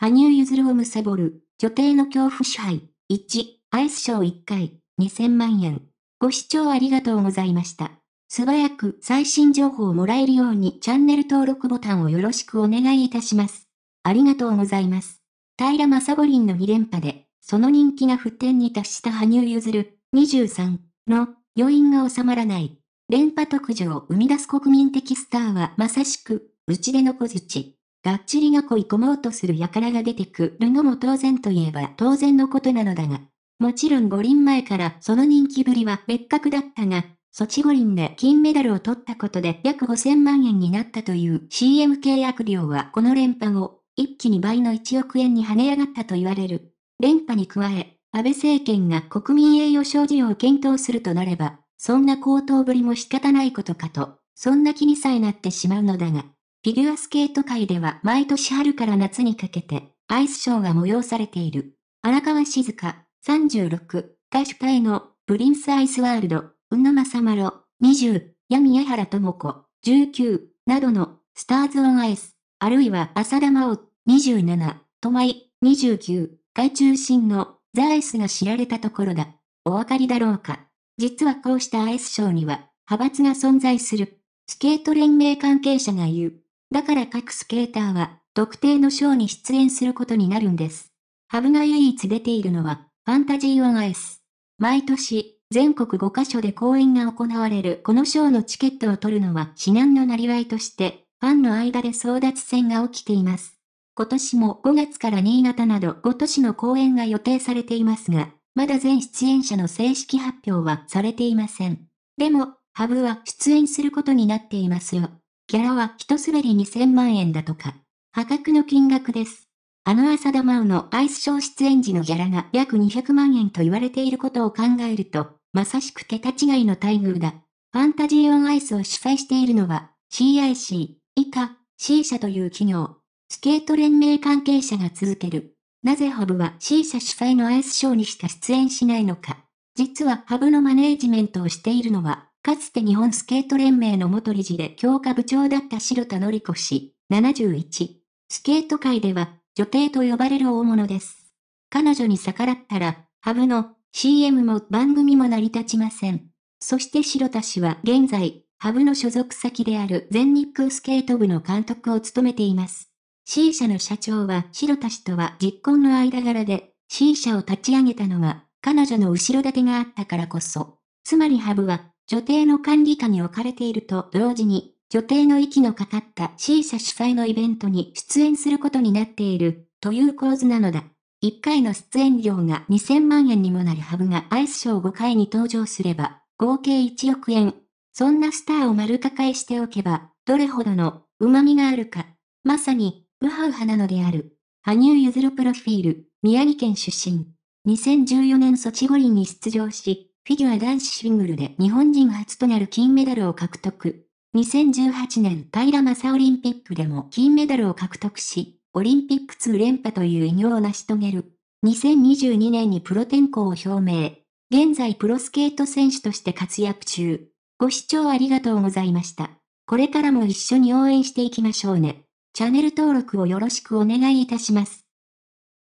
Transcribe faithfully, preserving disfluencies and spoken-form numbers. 羽生結弦を貪る、女帝の恐怖支配。いち、アイスショーいっかい、にせんまんえん。ご視聴ありがとうございました。素早く最新情報をもらえるようにチャンネル登録ボタンをよろしくお願いいたします。ありがとうございます。平将五輪のに連覇で、その人気が沸点に達した羽生結弦、にじゅうさんの余韻が収まらない。連覇特需を生み出す国民的スターはまさしく、打ち出の小槌。がっちり囲い込もうとする輩が出てくるのも当然といえば当然のことなのだが、もちろん五輪前からその人気ぶりは別格だったが、ソチ五輪で金メダルを取ったことで約五千万円になったという シーエム 契約料はこの連覇後、一気に倍の一億円に跳ね上がったと言われる。連覇に加え、安倍政権が国民栄誉賞授与を検討するとなれば、そんな高騰ぶりも仕方ないことかと、そんな気にさえなってしまうのだが、フィギュアスケート界では毎年春から夏にかけて、アイスショーが催されている。荒川静香、さんじゅうろく、が主体の、プリンスアイスワールド、宇野正麿、にじゅう、闇江原智子、じゅうきゅう、などの、スターズオンアイス、あるいは浅田真央、にじゅうなな、友井、にじゅうきゅう、が中心の、ザ・アイスが知られたところだ。お分かりだろうか。実はこうしたアイスショーには、派閥が存在する。スケート連盟関係者が言う。だから各スケーターは、特定のショーに出演することになるんです。ハブが唯一出ているのは、ファンタジー・オン・アイス。毎年、全国五カ所で公演が行われるこのショーのチケットを取るのは至難のなりわいとして、ファンの間で争奪戦が起きています。今年も五月から新潟など五都市の公演が予定されていますが、まだ全出演者の正式発表はされていません。でも、ハブは出演することになっていますよ。ギャラは一滑り二千万円だとか、破格の金額です。あの浅田真央のアイスショー出演時のギャラが約二百万円と言われていることを考えると、まさしく桁違いの待遇だ。ファンタジー・オン・アイスを主催しているのは、シーアイシー、以下、C 社という企業。スケート連盟関係者が続ける。なぜハブは C 社主催のアイスショーにしか出演しないのか。実はハブのマネージメントをしているのは、かつて日本スケート連盟の元理事で強化部長だった白田紀子氏、ななじゅういち。スケート界では、女帝と呼ばれる大物です。彼女に逆らったら、ハブの シーエム も番組も成り立ちません。そして白田氏は現在、ハブの所属先である全日空スケート部の監督を務めています。C 社の社長は白田氏とは実婚の間柄で、C 社を立ち上げたのは、彼女の後ろ盾があったからこそ。つまりハブは、女帝の管理下に置かれていると同時に、女帝の息のかかった C 社主催のイベントに出演することになっている、という構図なのだ。いっかいの出演料が二千万円にもなるハブがアイスショー五回に登場すれば、合計一億円。そんなスターを丸抱えしておけば、どれほどの旨味があるか。まさに、ウハウハなのである。羽生結弦プロフィール、宮城県出身。二千十四年ソチ五輪に出場し、フィギュア男子シングルで日本人初となる金メダルを獲得。二千十八年平昌オリンピックでも金メダルを獲得し、オリンピックツー連覇という偉業を成し遂げる。二千二十二年にプロ転向を表明。現在プロスケート選手として活躍中。ご視聴ありがとうございました。これからも一緒に応援していきましょうね。チャンネル登録をよろしくお願いいたします。